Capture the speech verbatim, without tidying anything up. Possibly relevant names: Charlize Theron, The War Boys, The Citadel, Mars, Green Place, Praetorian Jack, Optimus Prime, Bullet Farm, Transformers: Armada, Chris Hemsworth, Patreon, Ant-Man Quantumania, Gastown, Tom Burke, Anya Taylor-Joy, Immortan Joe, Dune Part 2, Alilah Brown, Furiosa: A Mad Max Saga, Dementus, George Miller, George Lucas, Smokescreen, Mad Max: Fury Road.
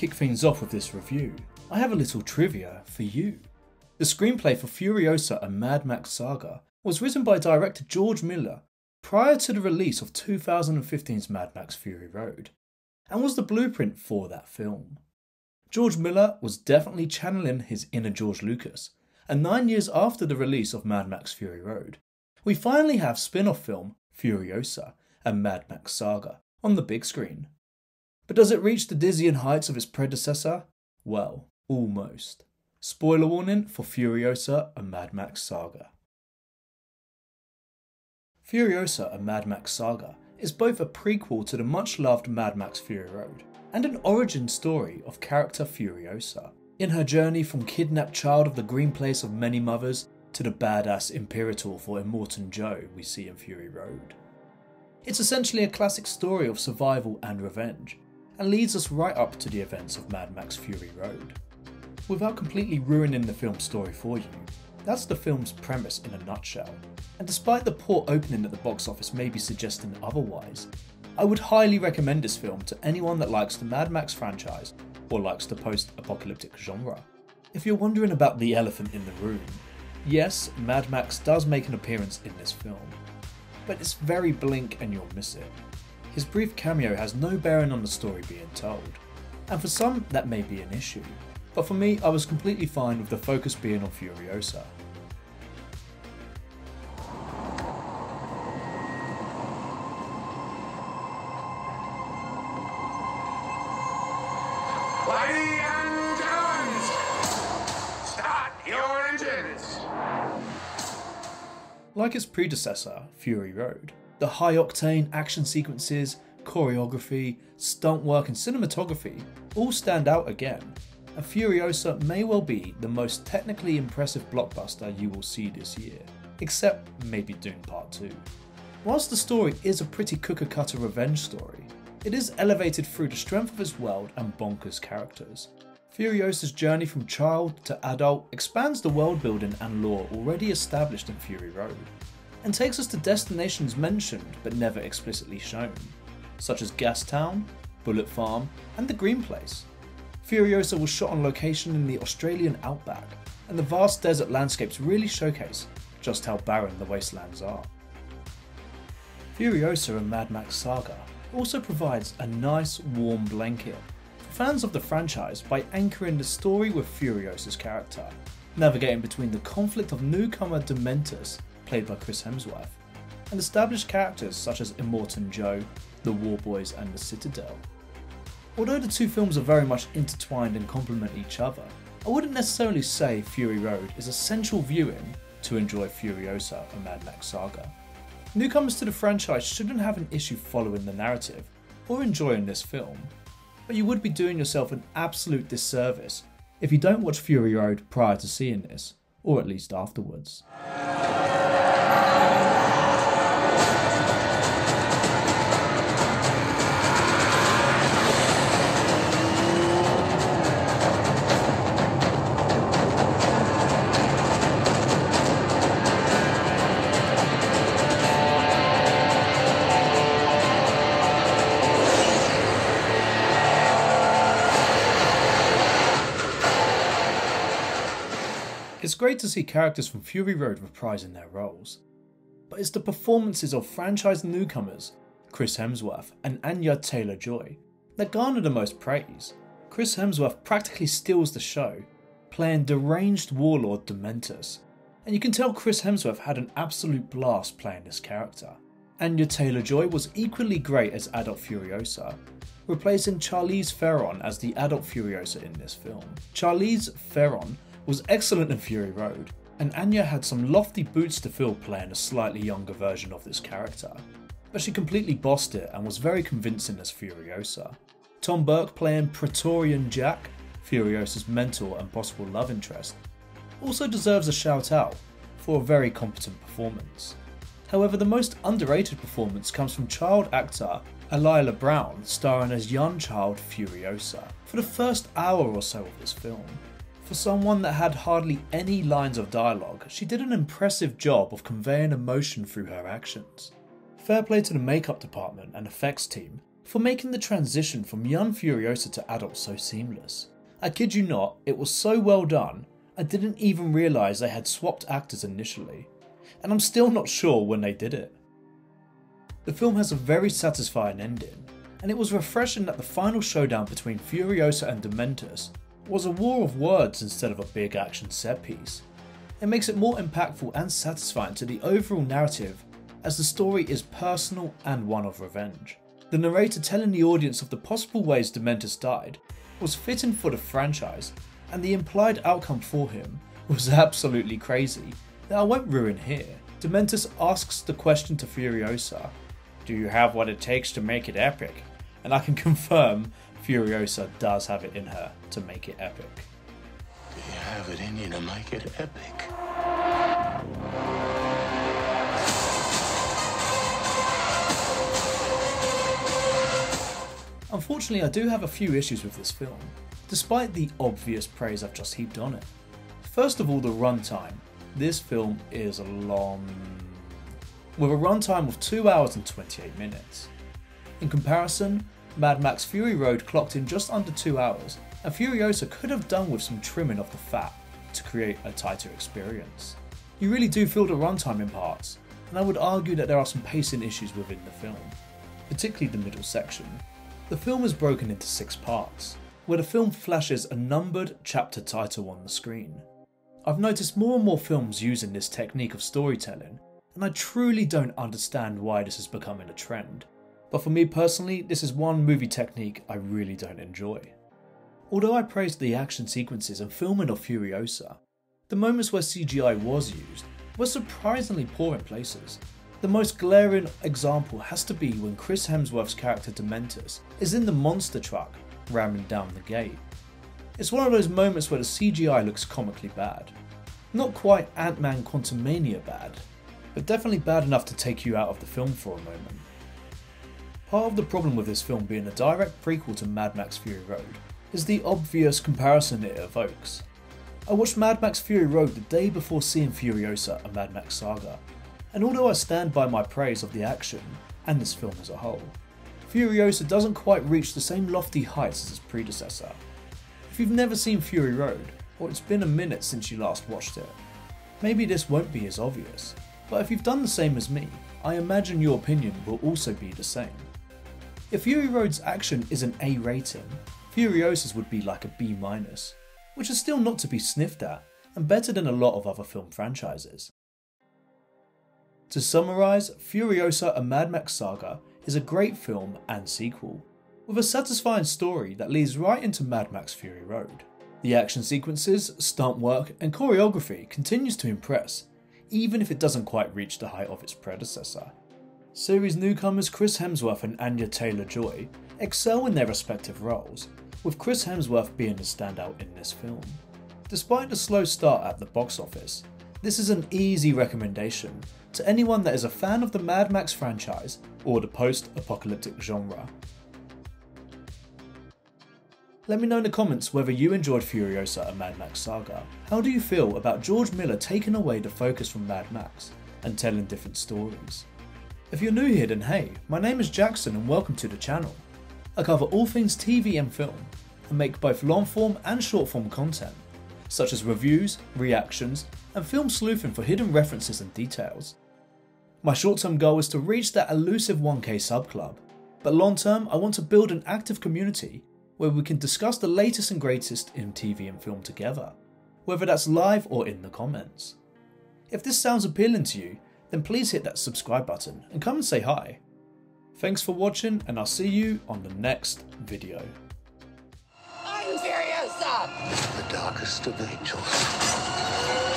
kick things off with this review, I have a little trivia for you. The screenplay for Furiosa: A Mad Max Saga was written by director George Miller prior to the release of two thousand fifteen's Mad Max: Fury Road, and was the blueprint for that film. George Miller was definitely channeling his inner George Lucas, and nine years after the release of Mad Max: Fury Road, we finally have spin-off film Furiosa: A Mad Max Saga on the big screen. But does it reach the dizzying heights of its predecessor? Well, almost. Spoiler warning for Furiosa: A Mad Max Saga. Furiosa: A Mad Max Saga is both a prequel to the much-loved Mad Max: Fury Road and an origin story of character Furiosa, in her journey from kidnapped child of the Green Place of many mothers to the badass Imperator for Immortan Joe we see in Fury Road. It's essentially a classic story of survival and revenge, and leads us right up to the events of Mad Max: Fury Road. Without completely ruining the film's story for you, that's the film's premise in a nutshell, and despite the poor opening at the box office maybe suggesting otherwise, I would highly recommend this film to anyone that likes the Mad Max franchise or likes the post-apocalyptic genre. If you're wondering about the elephant in the room, yes, Mad Max does make an appearance in this film, but it's very blink and you'll miss it. His brief cameo has no bearing on the story being told, and for some that may be an issue, but for me I was completely fine with the focus being on Furiosa. Like its predecessor, Fury Road, the high-octane action sequences, choreography, stunt work and cinematography all stand out again, and Furiosa may well be the most technically impressive blockbuster you will see this year, except maybe Dune Part two. Whilst the story is a pretty cooker-cutter revenge story, it is elevated through the strength of its world and bonkers characters. Furiosa's journey from child to adult expands the world building and lore already established in Fury Road, and takes us to destinations mentioned but never explicitly shown, such as Gastown, Bullet Farm and the Green Place. Furiosa was shot on location in the Australian outback, and the vast desert landscapes really showcase just how barren the wastelands are. Furiosa: A Mad Max Saga also provides a nice warm blanket fans of the franchise by anchoring the story with Furiosa's character, navigating between the conflict of newcomer Dementus, played by Chris Hemsworth, and established characters such as Immortan Joe, The War Boys and The Citadel. Although the two films are very much intertwined and complement each other, I wouldn't necessarily say Fury Road is essential viewing to enjoy Furiosa: A Mad Max Saga. Newcomers to the franchise shouldn't have an issue following the narrative or enjoying this film, but you would be doing yourself an absolute disservice if you don't watch Fury Road prior to seeing this, or at least afterwards. It's great to see characters from Fury Road reprising their roles, but it's the performances of franchise newcomers Chris Hemsworth and Anya Taylor-Joy that garner the most praise. Chris Hemsworth practically steals the show, playing deranged warlord Dementus, and you can tell Chris Hemsworth had an absolute blast playing this character. Anya Taylor-Joy was equally great as adult Furiosa, replacing Charlize Theron as the adult Furiosa in this film. Charlize Theron was excellent in Fury Road, and Anya had some lofty boots to fill playing a slightly younger version of this character, but she completely bossed it and was very convincing as Furiosa. Tom Burke playing Praetorian Jack, Furiosa's mentor and possible love interest, also deserves a shout out for a very competent performance. However, the most underrated performance comes from child actor Alilah Brown starring as young child Furiosa for the first hour or so of this film. For someone that had hardly any lines of dialogue, she did an impressive job of conveying emotion through her actions. Fair play to the makeup department and effects team for making the transition from young Furiosa to adult so seamless. I kid you not, it was so well done, I didn't even realise they had swapped actors initially, and I'm still not sure when they did it. The film has a very satisfying ending, and it was refreshing that the final showdown between Furiosa and Dementus was a war of words instead of a big action set piece. It makes it more impactful and satisfying to the overall narrative, as the story is personal and one of revenge. The narrator telling the audience of the possible ways Dementus died was fitting for the franchise, and the implied outcome for him was absolutely crazy that I won't ruin here. Dementus asks the question to Furiosa, "Do you have what it takes to make it epic?" And I can confirm Furiosa does have it in her to make it epic. Do you have it in you to make it epic? Unfortunately, I do have a few issues with this film, despite the obvious praise I've just heaped on it. First of all, the runtime. This film is long, with a runtime of two hours and twenty-eight minutes. In comparison, Mad Max Fury Road clocked in just under two hours, and Furiosa could have done with some trimming of the fat to create a tighter experience. You really do feel the runtime in parts, and I would argue that there are some pacing issues within the film, particularly the middle section. The film is broken into six parts, where the film flashes a numbered chapter title on the screen. I've noticed more and more films using this technique of storytelling, and I truly don't understand why this is becoming a trend, but for me personally, this is one movie technique I really don't enjoy. Although I praised the action sequences and filming of Furiosa, the moments where C G I was used were surprisingly poor in places. The most glaring example has to be when Chris Hemsworth's character Dementus is in the monster truck, ramming down the gate. It's one of those moments where the C G I looks comically bad. Not quite Ant-Man Quantumania bad, but definitely bad enough to take you out of the film for a moment. Part of the problem with this film being a direct prequel to Mad Max Fury Road is the obvious comparison it evokes. I watched Mad Max Fury Road the day before seeing Furiosa: A Mad Max Saga, and although I stand by my praise of the action and this film as a whole, Furiosa doesn't quite reach the same lofty heights as its predecessor. If you've never seen Fury Road, or it's been a minute since you last watched it, maybe this won't be as obvious, but if you've done the same as me, I imagine your opinion will also be the same. If Fury Road's action is an A rating, Furiosa's would be like a B minus, which is still not to be sniffed at, and better than a lot of other film franchises. To summarise, Furiosa: A Mad Max Saga is a great film and sequel, with a satisfying story that leads right into Mad Max Fury Road. The action sequences, stunt work and choreography continues to impress, even if it doesn't quite reach the height of its predecessor. Series newcomers Chris Hemsworth and Anya Taylor-Joy excel in their respective roles, with Chris Hemsworth being the standout in this film. Despite the slow start at the box office, this is an easy recommendation to anyone that is a fan of the Mad Max franchise or the post-apocalyptic genre. Let me know in the comments whether you enjoyed Furiosa: A Mad Max Saga. How do you feel about George Miller taking away the focus from Mad Max and telling different stories? If you're new here, then hey, my name is Jackson and welcome to the channel. I cover all things T V and film and make both long form and short form content, such as reviews, reactions, and film sleuthing for hidden references and details. My short-term goal is to reach that elusive one K sub club, but long-term I want to build an active community where we can discuss the latest and greatest in T V and film together, whether that's live or in the comments. If this sounds appealing to you, then please hit that subscribe button and come and say hi. Thanks for watching, and I'll see you on the next video. I'm Furiosa, the darkest of angels.